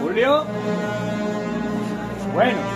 Julio. Bueno.